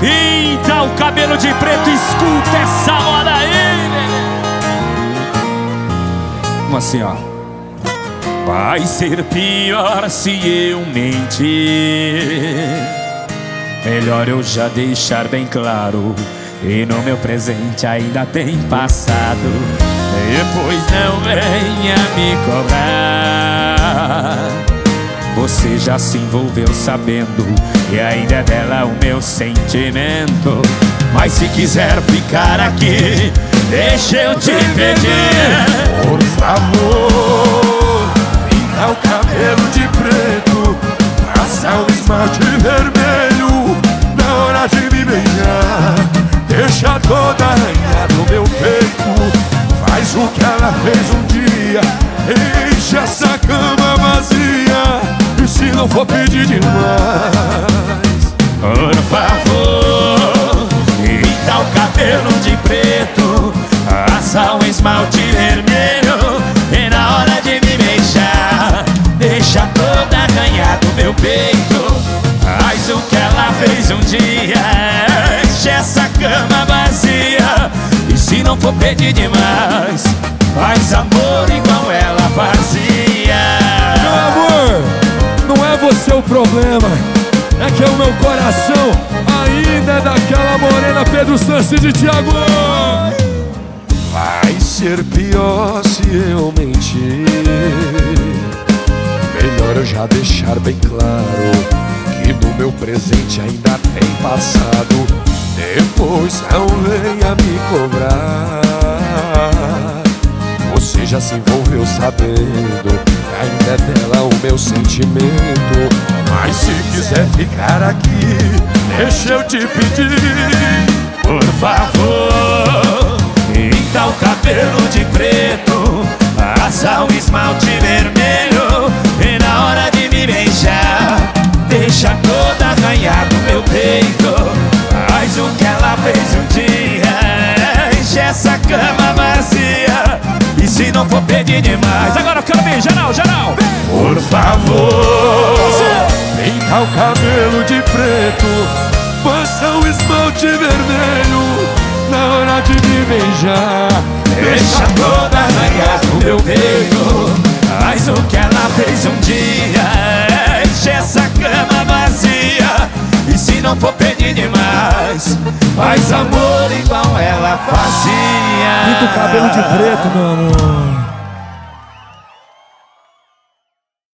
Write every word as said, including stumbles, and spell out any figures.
Pinta o cabelo de preto, escuta essa hora aí. Como assim, ó? Vai ser pior se eu mentir. Melhor eu já deixar bem claro, e no meu presente ainda tem passado. Depois não venha me cobrar. Você já se envolveu sabendo, e ainda é dela o meu sentimento. Mas se quiser ficar aqui, deixa eu te pedir, por favor, pinta o cabelo de preto, passa o esmalte vermelho. Na hora de me beijar, deixa toda arranhada no meu peito. Faz o que ela fez um dia, enche essa cama vazia. E se não for pedir demais, por favor, pinta o cabelo de preto, passa um esmalte vermelho. E na hora de me beijar, deixa toda arranhada no meu peito. Faz o que ela fez um dia, enche essa cama vazia. E se não for pedir demais, faz amor igual ela fazia. Meu amor, não é você o problema, é que é o meu coração ainda é daquela morena Pedro Sanchez e Thiago. Vai ser pior se eu mentir. Melhor eu já deixar bem claro, que do meu presente ainda tem passado. Depois não venha me cobrar. Você já se envolveu sabendo, ainda é dela o meu sentimento. Mas se quiser ficar aqui, deixa eu te pedir, por favor, pinta o cabelo de preto, passa o esmalte vermelho. E na hora de me beijar, deixa toda arranhada no meu peito. Faz o que ela fez um dia, enche essa cama vazia. E se não for pedir demais, agora eu quero ver, geral, geral. Por favor, pinta o cabelo de preto, passa o esmalte vermelho. Na hora de me beijar, deixa toda arranhada no meu peito. Faz o que ela fez um dia, enche essa cama vazia. E se não for pedir demais, faz amor igual ela fazia. Pinta o cabelo de preto, meu amor.